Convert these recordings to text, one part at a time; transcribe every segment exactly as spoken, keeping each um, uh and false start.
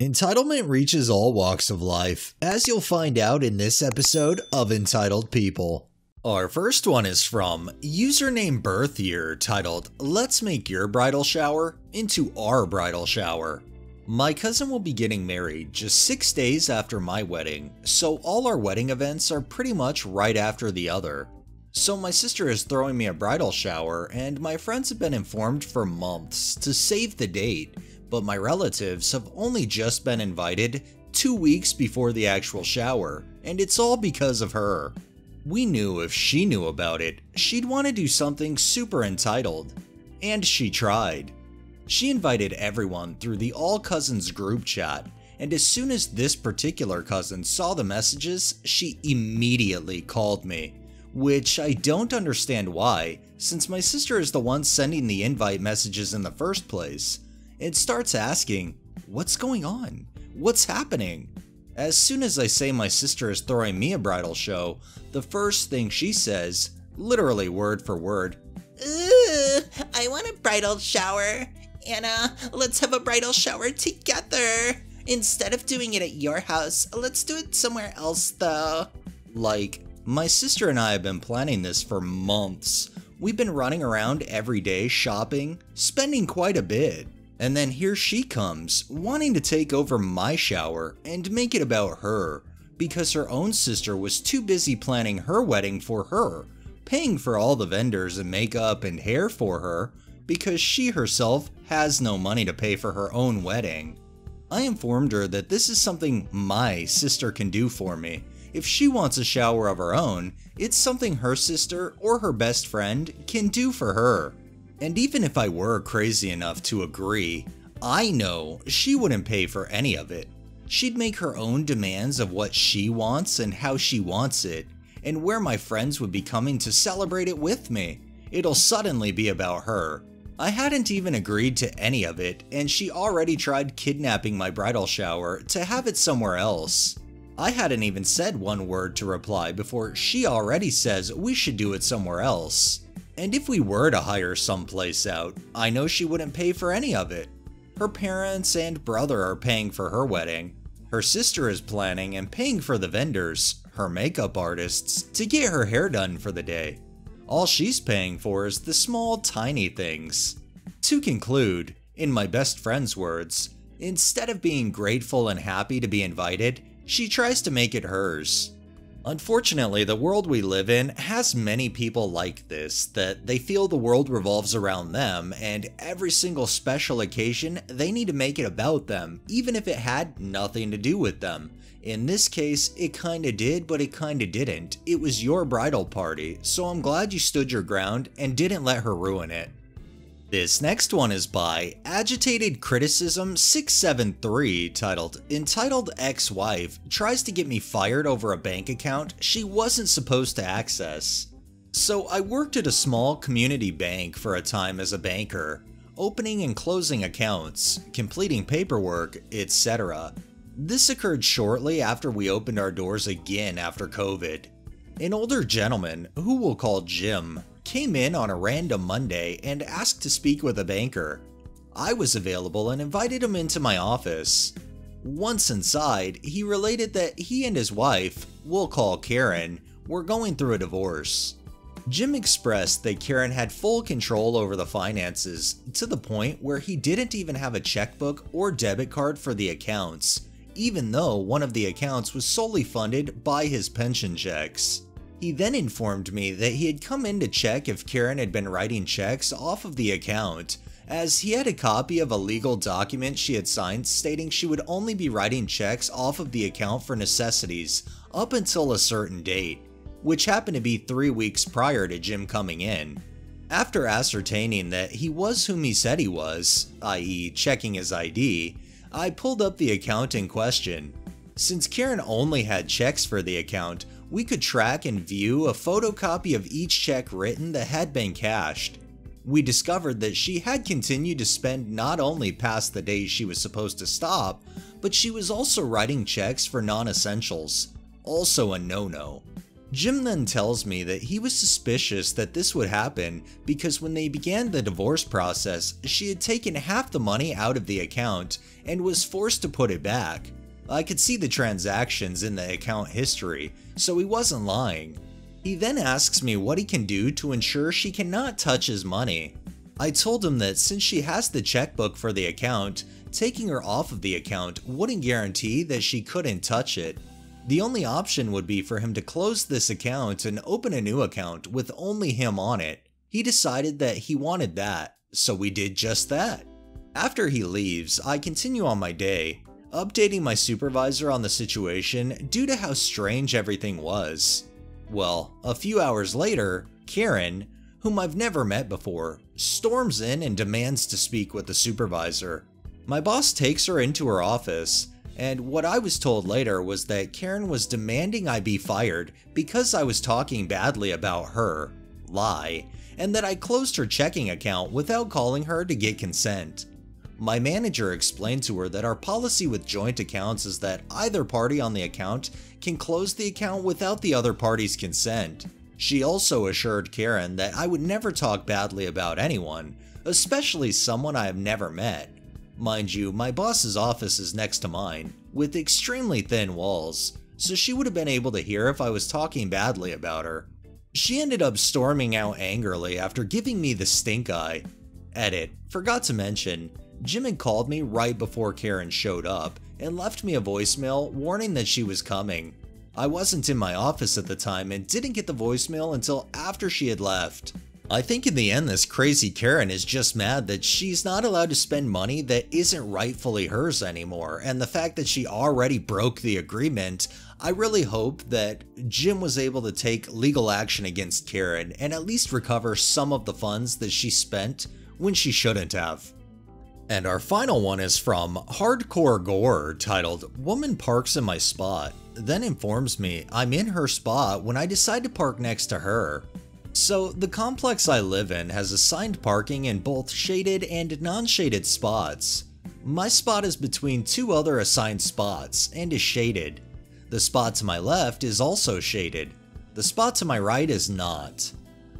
Entitlement reaches all walks of life, as you'll find out in this episode of Entitled People. Our first one is from username birth year, titled "Let's Make Your Bridal Shower Into Our Bridal Shower." My cousin will be getting married just six days after my wedding, so all our wedding events are pretty much right after the other. So my sister is throwing me a bridal shower, and my friends have been informed for months to save the date, but my relatives have only just been invited two weeks before the actual shower, and it's all because of her. We knew if she knew about it, she'd want to do something super entitled. And she tried. She invited everyone through the All Cousins group chat, and as soon as this particular cousin saw the messages, she immediately called me. Which I don't understand why, since my sister is the one sending the invite messages in the first place. It starts asking, "What's going on? What's happening?" As soon as I say my sister is throwing me a bridal show, the first thing she says, literally word for word, "Ooh, I want a bridal shower. Anna, let's have a bridal shower together. Instead of doing it at your house, let's do it somewhere else though." Like, my sister and I have been planning this for months. We've been running around every day shopping, spending quite a bit. And then here she comes, wanting to take over my shower and make it about her, because her own sister was too busy planning her wedding for her, paying for all the vendors and makeup and hair for her, because she herself has no money to pay for her own wedding. I informed her that this is something my sister can do for me. If she wants a shower of her own, it's something her sister or her best friend can do for her. And even if I were crazy enough to agree, I know she wouldn't pay for any of it. She'd make her own demands of what she wants and how she wants it, and where my friends would be coming to celebrate it with me. It'll suddenly be about her. I hadn't even agreed to any of it, and she already tried kidnapping my bridal shower to have it somewhere else. I hadn't even said one word to reply before she already says we should do it somewhere else. And if we were to hire someplace out, I know she wouldn't pay for any of it. Her parents and brother are paying for her wedding. Her sister is planning and paying for the vendors, her makeup artists, to get her hair done for the day. All she's paying for is the small, tiny things. To conclude, in my best friend's words, instead of being grateful and happy to be invited, she tries to make it hers. Unfortunately, the world we live in has many people like this, that they feel the world revolves around them, and every single special occasion they need to make it about them, even if it had nothing to do with them. In this case, it kinda did, but it kinda didn't. It was your bridal party, so I'm glad you stood your ground and didn't let her ruin it. This next one is by Agitated Criticism six seven three, titled "Entitled Ex-Wife Tries to Get Me Fired Over a Bank Account She Wasn't Supposed to Access." So I worked at a small community bank for a time as a banker, opening and closing accounts, completing paperwork, et cetera. This occurred shortly after we opened our doors again after COVID. An older gentleman, who we'll call Jim, came in on a random Monday and asked to speak with a banker. I was available and invited him into my office. Once inside, he related that he and his wife, we'll call Karen, were going through a divorce. Jim expressed that Karen had full control over the finances, to the point where he didn't even have a checkbook or debit card for the accounts, even though one of the accounts was solely funded by his pension checks. He then informed me that he had come in to check if Karen had been writing checks off of the account, as he had a copy of a legal document she had signed stating she would only be writing checks off of the account for necessities up until a certain date, which happened to be three weeks prior to Jim coming in. After ascertaining that he was whom he said he was, that is checking his I D, I pulled up the account in question. Since Karen only had checks for the account, we could track and view a photocopy of each check written that had been cashed. We discovered that she had continued to spend not only past the day she was supposed to stop, but she was also writing checks for non-essentials, also a no-no. Jim then tells me that he was suspicious that this would happen because when they began the divorce process, she had taken half the money out of the account and was forced to put it back. I could see the transactions in the account history, so he wasn't lying. He then asks me what he can do to ensure she cannot touch his money. I told him that since she has the checkbook for the account, taking her off of the account wouldn't guarantee that she couldn't touch it. The only option would be for him to close this account and open a new account with only him on it. He decided that he wanted that, so we did just that. After he leaves, I continue on my day, updating my supervisor on the situation due to how strange everything was. Well, a few hours later, Karen, whom I've never met before, storms in and demands to speak with the supervisor. My boss takes her into her office, and what I was told later was that Karen was demanding I be fired because I was talking badly about her, lie, and that I closed her checking account without calling her to get consent. My manager explained to her that our policy with joint accounts is that either party on the account can close the account without the other party's consent. She also assured Karen that I would never talk badly about anyone, especially someone I have never met. Mind you, my boss's office is next to mine, with extremely thin walls, so she would have been able to hear if I was talking badly about her. She ended up storming out angrily after giving me the stink eye. Edit, forgot to mention, Jim had called me right before Karen showed up and left me a voicemail warning that she was coming. I wasn't in my office at the time and didn't get the voicemail until after she had left. I think in the end this crazy Karen is just mad that she's not allowed to spend money that isn't rightfully hers anymore, and the fact that she already broke the agreement. I really hope that Jim was able to take legal action against Karen and at least recover some of the funds that she spent when she shouldn't have. And our final one is from Hardcore Gore, titled "Woman Parks in My Spot, Then Informs Me I'm in Her Spot When I Decide to Park Next to Her." So, the complex I live in has assigned parking in both shaded and non-shaded spots. My spot is between two other assigned spots and is shaded. The spot to my left is also shaded. The spot to my right is not.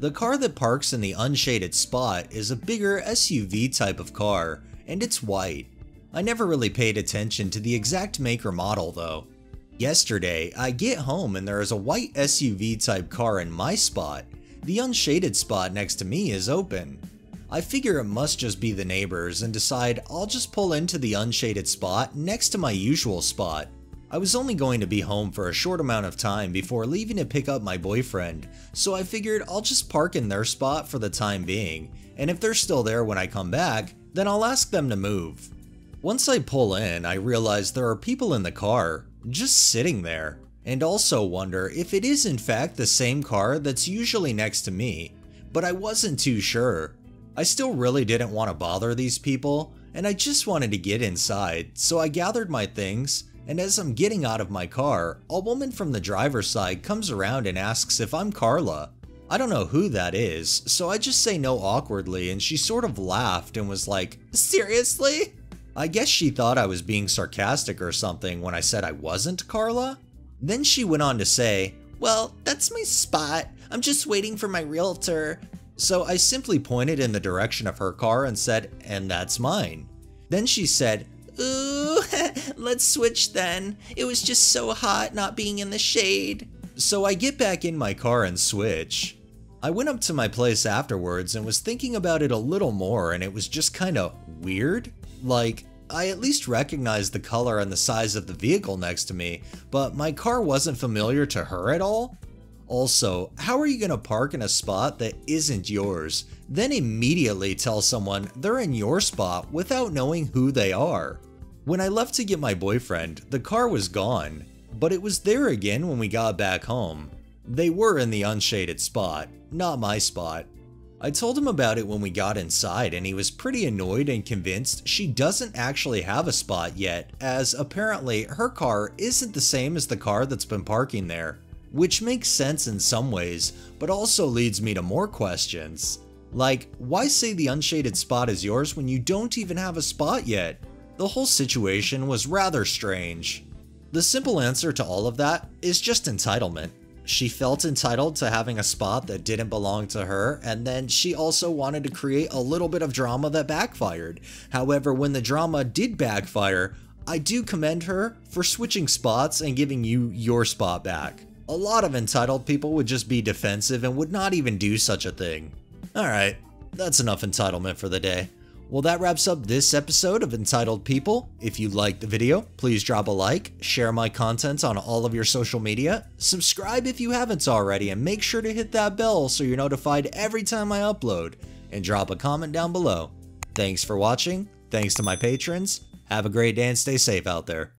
The car that parks in the unshaded spot is a bigger S U V type of car, and it's white. I never really paid attention to the exact make or model though. Yesterday, I get home and there is a white S U V type car in my spot. The unshaded spot next to me is open. I figure it must just be the neighbors and decide I'll just pull into the unshaded spot next to my usual spot. I was only going to be home for a short amount of time before leaving to pick up my boyfriend, so I figured I'll just park in their spot for the time being, and if they're still there when I come back, then I'll ask them to move. Once I pull in, I realize there are people in the car, just sitting there. And also wonder if it is in fact the same car that's usually next to me, but I wasn't too sure. I still really didn't want to bother these people, and I just wanted to get inside, so I gathered my things, and as I'm getting out of my car, a woman from the driver's side comes around and asks if I'm Carla. I don't know who that is, so I just say no awkwardly, and she sort of laughed and was like, "Seriously?" I guess she thought I was being sarcastic or something when I said I wasn't Carla. Then she went on to say, "Well, that's my spot. I'm just waiting for my realtor." So I simply pointed in the direction of her car and said, "And that's mine." Then she said, "Ooh, let's switch then. It was just so hot not being in the shade." So I get back in my car and switch. I went up to my place afterwards and was thinking about it a little more, and it was just kinda weird. Like, I at least recognized the color and the size of the vehicle next to me, but my car wasn't familiar to her at all. Also, how are you going to park in a spot that isn't yours, then immediately tell someone they're in your spot without knowing who they are? When I left to get my boyfriend, the car was gone, but it was there again when we got back home. They were in the unshaded spot, not my spot. I told him about it when we got inside, and he was pretty annoyed and convinced she doesn't actually have a spot yet, as apparently her car isn't the same as the car that's been parking there. Which makes sense in some ways, but also leads me to more questions. Like, why say the unshaded spot is yours when you don't even have a spot yet? The whole situation was rather strange. The simple answer to all of that is just entitlement. She felt entitled to having a spot that didn't belong to her, and then she also wanted to create a little bit of drama that backfired. However, when the drama did backfire, I do commend her for switching spots and giving you your spot back. A lot of entitled people would just be defensive and would not even do such a thing. Alright, that's enough entitlement for the day. Well, that wraps up this episode of Entitled People. If you liked the video, please drop a like, share my content on all of your social media, subscribe if you haven't already, and make sure to hit that bell so you're notified every time I upload, and drop a comment down below. Thanks for watching, thanks to my patrons, have a great day and stay safe out there.